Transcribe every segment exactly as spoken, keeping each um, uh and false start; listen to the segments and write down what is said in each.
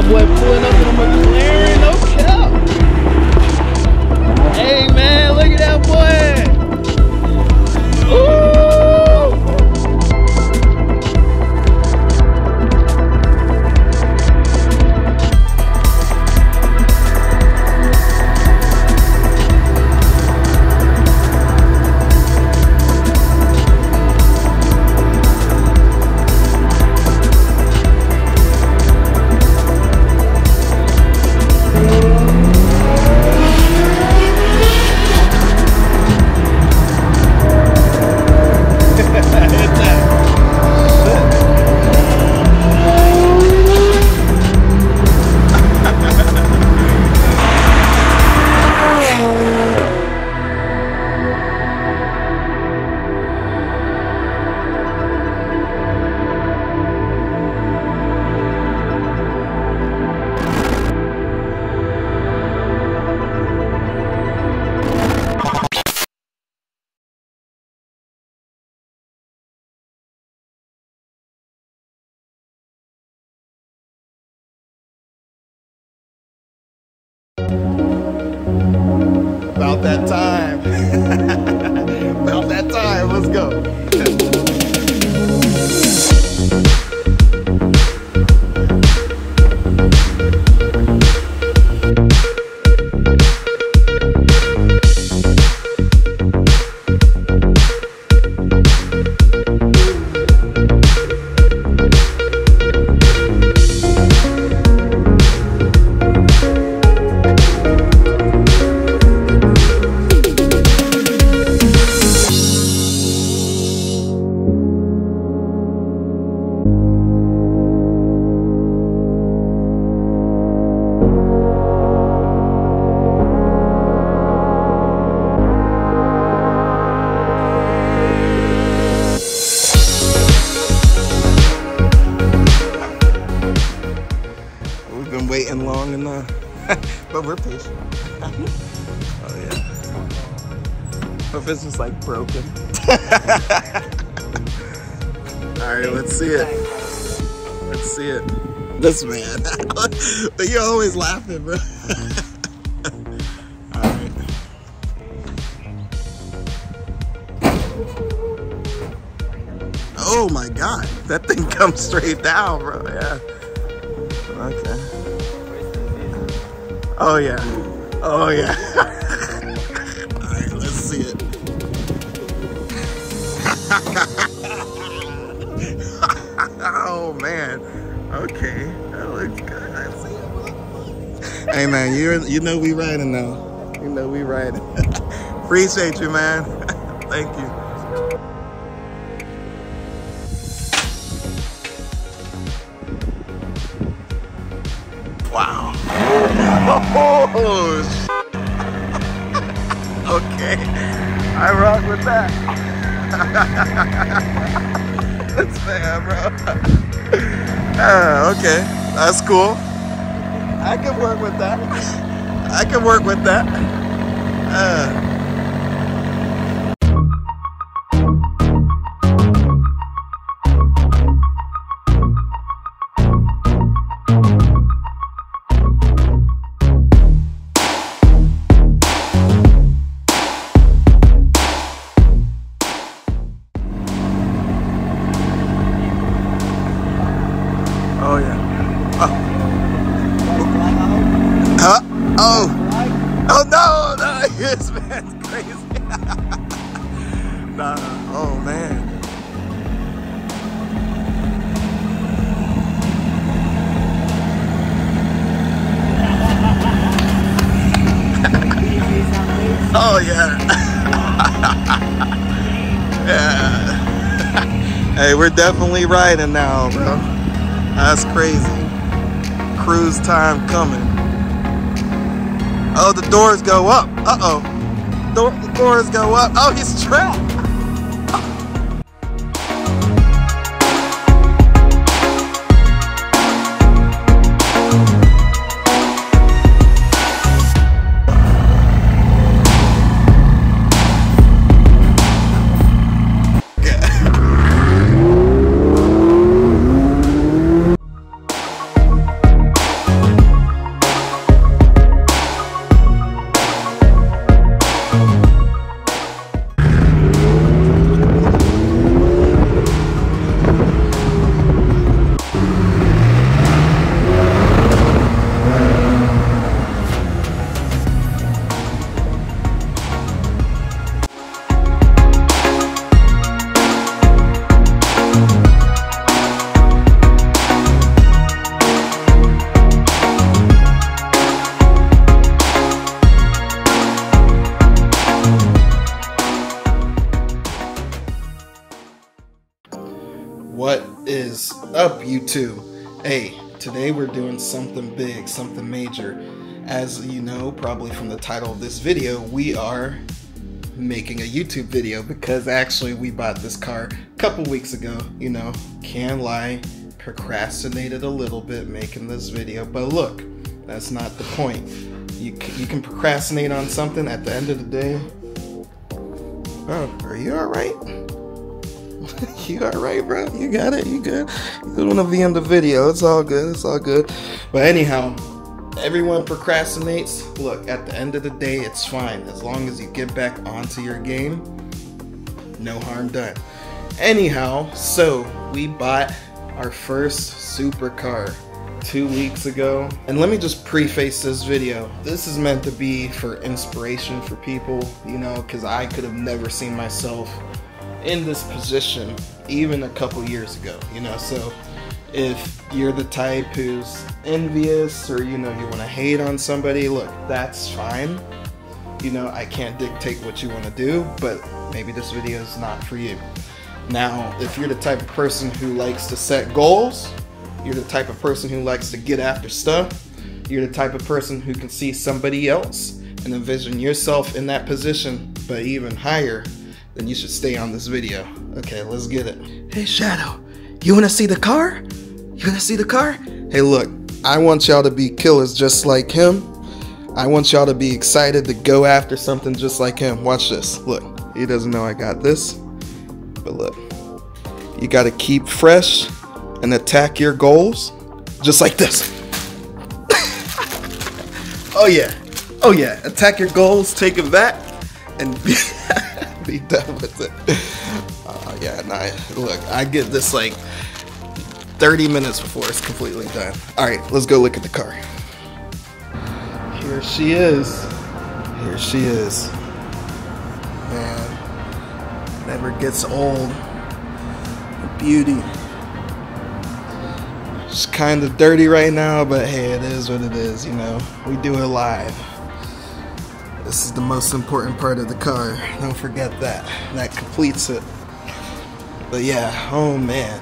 That boy pulling up in a McLaren. No cap. Hey man, look at that boy. About that time. About that time. Let's go. Waiting long enough, but we're patient. Oh yeah. But it's just like broken. All right, let's see it. Let's see it. This man. But you're always laughing, bro. All right. Oh my God, that thing comes straight down, bro. Yeah. Okay. Oh yeah, oh yeah. All right, let's see it. Oh man, okay, that looks good. I see it. Hey man, you you know we riding now. You know we riding. Appreciate you, man. Thank you. Wow. Oh, shit. Okay. I rock with that. That's bad, bro. Uh, okay. That's cool. I can work with that. I can work with that. Uh. This man's crazy. Nah, oh man. Oh yeah. Yeah. Hey, we're definitely riding now, bro. That's crazy. Cruise time coming. Oh, the doors go up. Uh-oh. Door, the doors go up. Oh, he's trapped. up, you two? Hey, today we're doing something big, something major. As you know, probably from the title of this video, we are making a YouTube video because actually we bought this car a couple weeks ago. You know, can't lie, procrastinated a little bit making this video, but look, that's not the point. You, you can procrastinate on something at the end of the day. Oh, are you all right? You alright, bro? You got it? You good? You don't want to be in the video. It's all good. It's all good. But anyhow, everyone procrastinates. Look, at the end of the day, it's fine. As long as you get back onto your game, no harm done. Anyhow, so we bought our first supercar two weeks ago. And let me just preface this video. This is meant to be for inspiration for people, you know, because I could have never seen myself in this position even a couple years ago, you know. So if you're the type who's envious, or you know, you want to hate on somebody, look, that's fine. You know, I can't dictate what you want to do, but maybe this video is not for you. Now, if you're the type of person who likes to set goals, you're the type of person who likes to get after stuff, you're the type of person who can see somebody else and envision yourself in that position, but even higher, then you should stay on this video. Okay, let's get it. Hey Shadow, you wanna see the car? You wanna see the car? Hey look, I want y'all to be killers just like him. I want y'all to be excited to go after something just like him. Watch this, look. He doesn't know I got this, but look. You gotta keep fresh and attack your goals just like this. Oh yeah, oh yeah, attack your goals, take it back, and be be done with it. Uh, yeah, and I look, I get this like thirty minutes before it's completely done. All right, let's go look at the car. Here she is. Here she is. Man, never gets old. Beauty. She's kind of dirty right now, but hey, it is what it is. You know, we do it live. This is the most important part of the car. Don't forget that. That completes it. But yeah, oh man.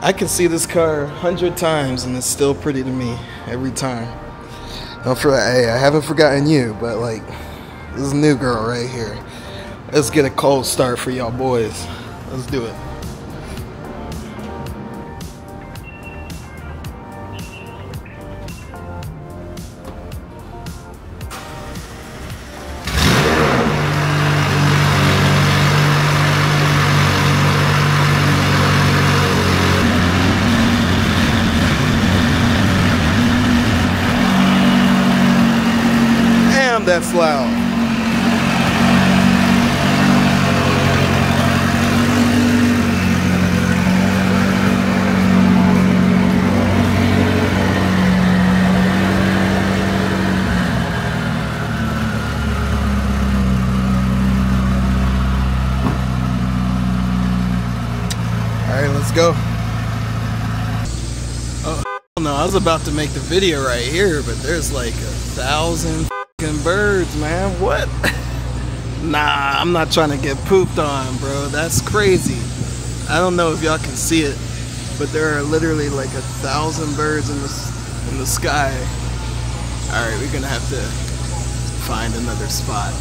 I can see this car a hundred times and it's still pretty to me every time. Don't forget, hey, I haven't forgotten you, but like, this new girl right here. Let's get a cold start for y'all boys. Let's do it. That's loud. All right, let's go. Oh no, I was about to make the video right here, but there's like a thousand birds, man. What? Nah, I'm not trying to get pooped on, bro. That's crazy. I don't know if y'all can see it, but there are literally like a thousand birds in the, in the sky. Alright, we're gonna have to find another spot.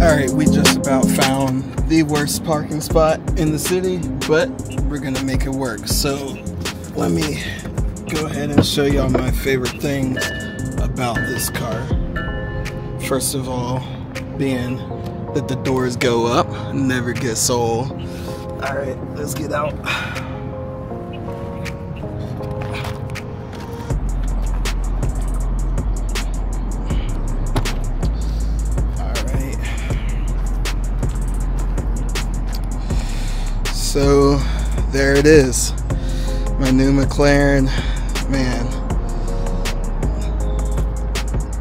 Alright, we just about found the worst parking spot in the city, but we're gonna make it work. So let me go ahead and show y'all my favorite things about this car. First of all, being that the doors go up, never gets old. Alright, let's get out. So there it is, my my new McLaren. Man,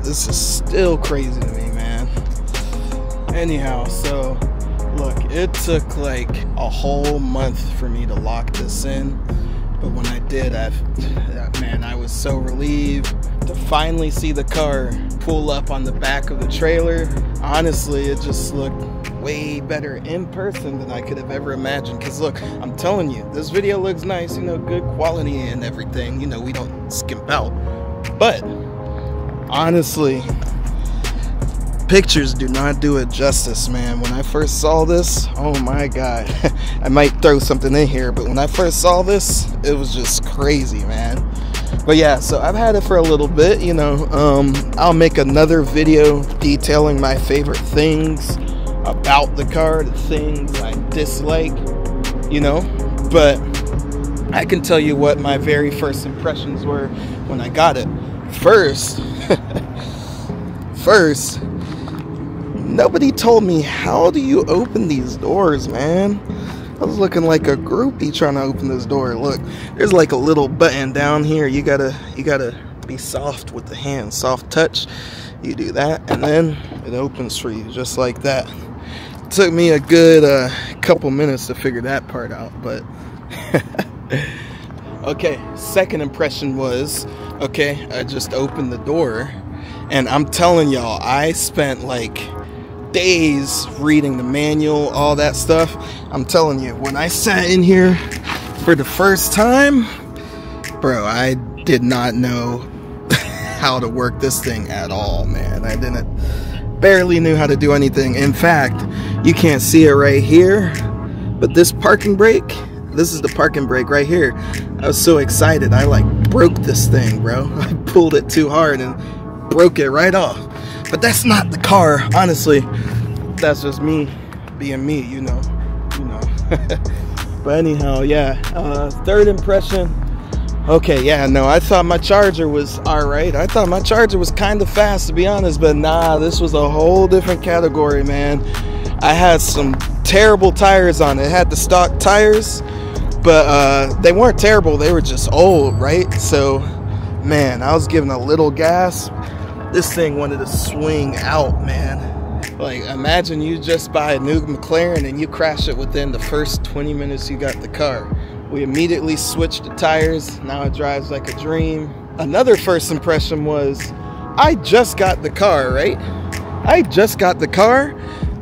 this is still crazy to me, man. Anyhow, so look, it took like a whole month for me to lock this in, but when I did, I, man, I was so relieved to finally see the car pull up on the back of the trailer. Honestly, it just looked way better in person than I could have ever imagined. Because look, I'm telling you, this video looks nice, you know, good quality and everything. You know, we don't skimp out. But honestly, pictures do not do it justice, man. When I first saw this, oh my God. I might throw something in here, but when I first saw this, it was just crazy, man. But yeah, so I've had it for a little bit, you know. um, I'll make another video detailing my favorite things about the car, the things I dislike, you know. But I can tell you what my very first impressions were when I got it. First, first, nobody told me, how do you open these doors, man? I was looking like a groupie trying to open this door. Look, there's like a little button down here. You gotta, you gotta be soft with the hand, soft touch. You do that, and then it opens for you, just like that. It took me a good uh, couple minutes to figure that part out, but okay. Second impression was, okay, I just opened the door, and I'm telling y'all, I spent like days reading the manual, all that stuff. I'm telling you, when I sat in here for the first time, bro, I did not know how to work this thing at all, man. I didn't barely knew how to do anything. In fact, you can't see it right here, but this parking brake, this is the parking brake right here. I was so excited, I like broke this thing, bro. I pulled it too hard and broke it right off. But that's not the car, honestly. That's just me being me, you know, you know. But anyhow, yeah, uh, third impression. Okay, yeah, no, I thought my Charger was all right. I thought my Charger was kind of fast, to be honest, but nah, this was a whole different category, man. I had some terrible tires on it. It had the stock tires, but uh, they weren't terrible. They were just old, right? So, man, I was giving a little gas. This thing wanted to swing out, man. Like, imagine you just buy a new McLaren and you crash it within the first twenty minutes you got the car. We immediately switched the tires. Now it drives like a dream. Another first impression was, I just got the car, right? I just got the car.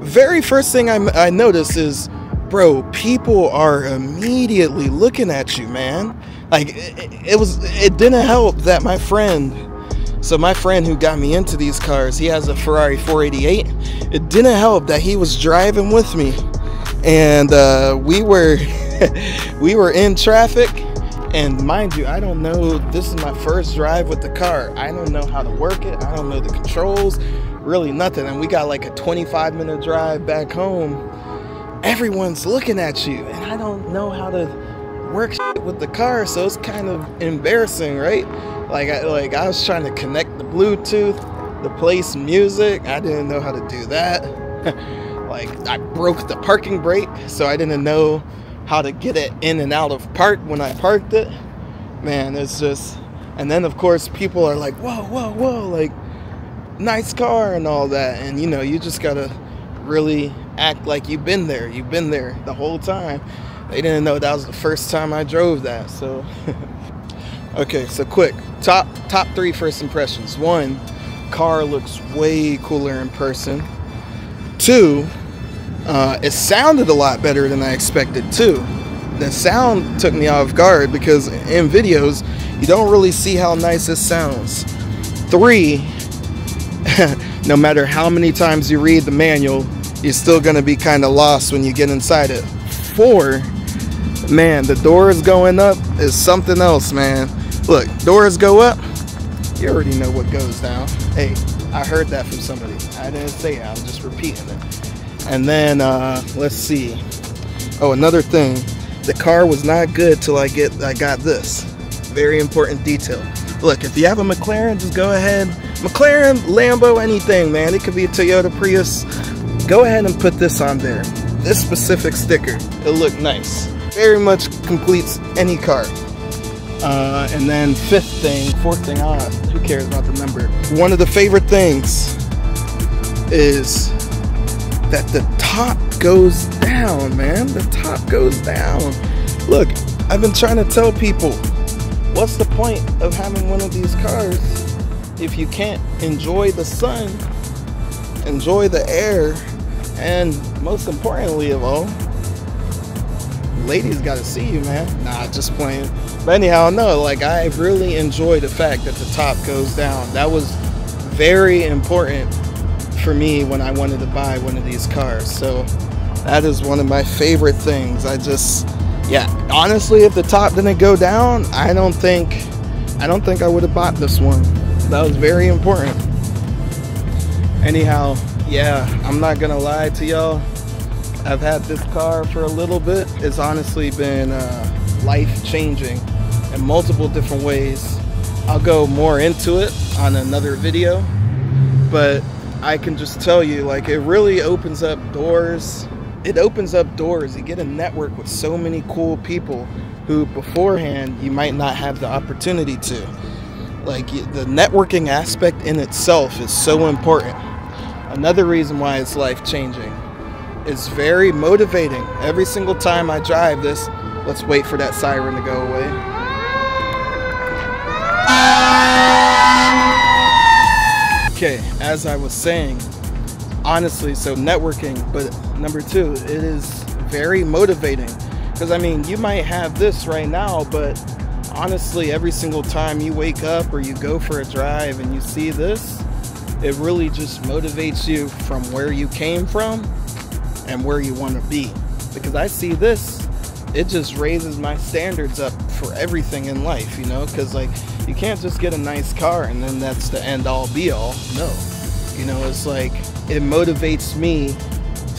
Very first thing I, I noticed is, bro, people are immediately looking at you, man. Like, it, it was, it didn't help that my friend... So my friend who got me into these cars, he has a Ferrari four eighty-eight. It didn't help that he was driving with me, and uh, we were we were in traffic. And mind you, I don't know. This is my first drive with the car. I don't know how to work it. I don't know the controls. Really nothing. And we got like a twenty-five minute drive back home. Everyone's looking at you, and I don't know how to work shit with the car. So it's kind of embarrassing, right? Like I, like I was trying to connect the Bluetooth, the place music. I didn't know how to do that. Like, I broke the parking brake, so I didn't know how to get it in and out of park when I parked it. Man, it's just... And then, of course, people are like, whoa, whoa, whoa, like, nice car and all that. And, you know, you just gotta really act like you've been there. You've been there the whole time. They didn't know that was the first time I drove that, so... Okay, so quick, top top three first impressions. One, car looks way cooler in person. Two, uh, it sounded a lot better than I expected too. The sound took me off guard because in videos, you don't really see how nice it sounds. Three, no matter how many times you read the manual, you're still gonna be kinda lost when you get inside it. Four, man, the doors going up is something else, man. Look, doors go up, you already know what goes down. Hey, I heard that from somebody. I didn't say it, I'm just repeating it. And then, uh, let's see. Oh, another thing. The car was not good till I get, I got this. Very important detail. Look, if you have a McLaren, just go ahead. McLaren, Lambo, anything, man. It could be a Toyota Prius. Go ahead and put this on there. This specific sticker. It looked nice. Very much completes any car. Uh, and then fifth thing, fourth thing, ah, who cares about the number? One of the favorite things is that the top goes down, man. The top goes down. Look, I've been trying to tell people, what's the point of having one of these cars if you can't enjoy the sun, enjoy the air, and most importantly of all, ladies gotta see you, man. Nah, just playing. But anyhow, no, like I really enjoy the fact that the top goes down. That was very important for me when I wanted to buy one of these cars. So that is one of my favorite things. I just, yeah, honestly, if the top didn't go down, I don't think, I don't think I would have bought this one. That was very important. Anyhow, yeah, I'm not gonna lie to y'all. I've had this car for a little bit. It's honestly been uh, life-changing in multiple different ways. I'll go more into it on another video, but I can just tell you, like, it really opens up doors. It opens up doors. You get a network with so many cool people who beforehand you might not have the opportunity to. Like, the networking aspect in itself is so important. Another reason why it's life-changing. It's very motivating. Every single time I drive this, let's wait for that siren to go away. Okay, as I was saying, honestly, so networking, but number two, it is very motivating. Because I mean, you might have this right now, but honestly, every single time you wake up or you go for a drive and you see this, it really just motivates you from where you came from and where you want to be. Because I see this, it just raises my standards up for everything in life, you know, because like you can't just get a nice car and then that's the end all be all. No, you know, it's like it motivates me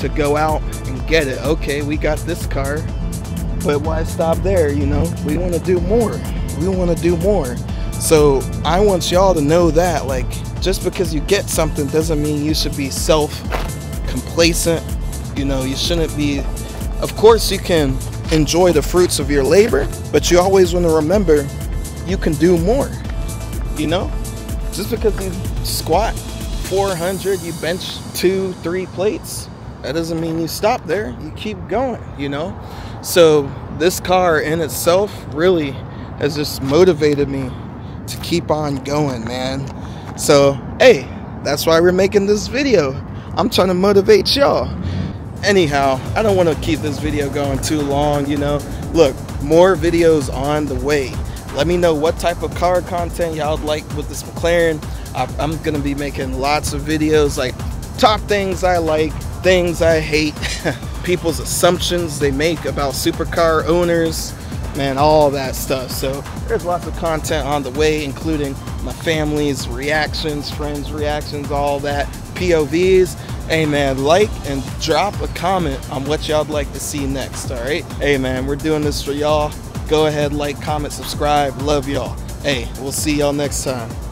to go out and get it. Okay, we got this car, but why stop there? You know, we want to do more. We want to do more. So I want y'all to know that, like, just because you get something doesn't mean you should be self-complacent. You know, you shouldn't be. Of course you can enjoy the fruits of your labor, but you always want to remember you can do more. You know, just because you squat four hundred, you bench two, three plates, that doesn't mean you stop there. You keep going, you know. So this car in itself really has just motivated me to keep on going, man. So hey, that's why we're making this video. I'm trying to motivate y'all. Anyhow, I don't want to keep this video going too long, you know. Look, more videos on the way. Let me know what type of car content y'all like with this McLaren. I, I'm going to be making lots of videos, like top things I like, things I hate, people's assumptions they make about supercar owners, man, all that stuff. So there's lots of content on the way, including my family's reactions, friends' reactions, all that, P O Vs. Hey man, like and drop a comment on what y'all'd like to see next, all right? Hey man, we're doing this for y'all. Go ahead, like, comment, subscribe. Love y'all. Hey, we'll see y'all next time.